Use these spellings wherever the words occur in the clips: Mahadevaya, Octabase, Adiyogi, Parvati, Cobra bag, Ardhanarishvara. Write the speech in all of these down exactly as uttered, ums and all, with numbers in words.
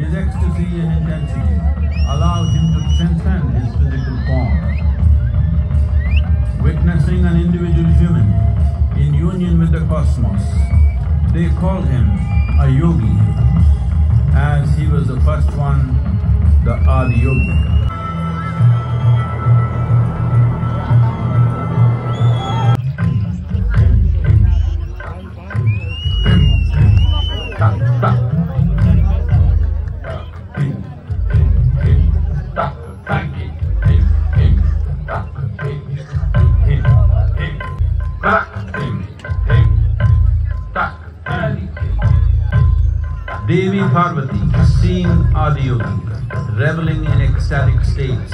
his ecstasy and intensity allowed him to transcend his physical form. Witnessing an individual human in union with the cosmos, they called him a yogi, as he was the first one, the Adiyogi. Devi Parvati, seeing Adiyogi, reveling in ecstatic states,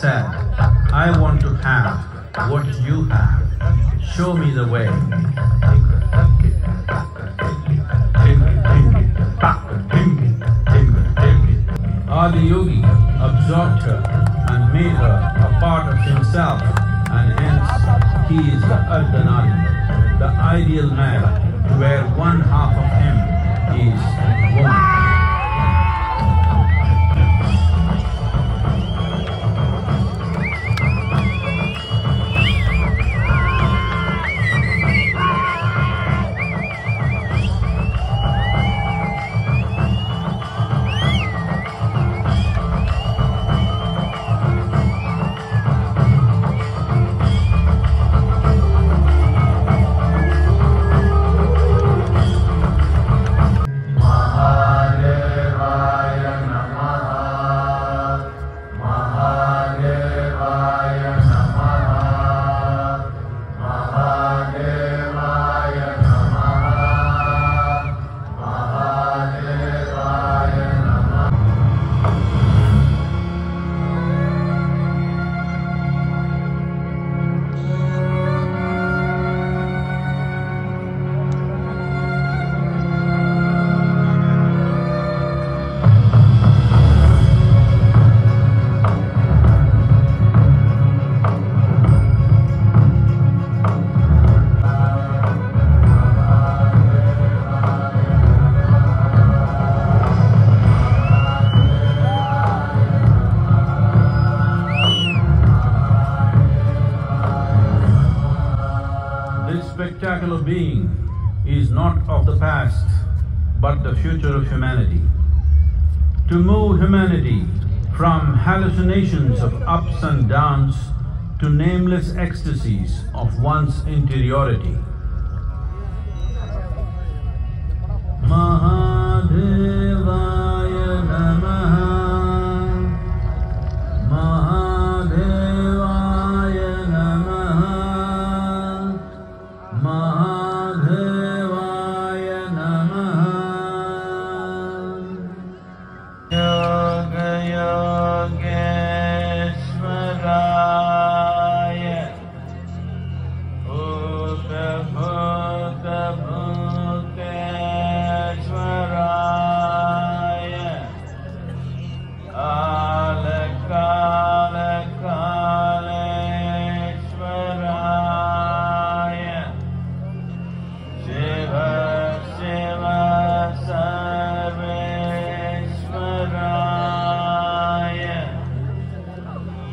said, "I want to have what you have. Show me the way." Adiyogi absorbed her and made her a part of himself, and hence he is the Ardhanarishvara, the ideal man, where one half of him is woman. Spectacular being is not of the past, but the future of humanity. To move humanity from hallucinations of ups and downs to nameless ecstasies of one's interiority. Mahadevaya Namaha, Mahadevaya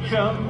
Come.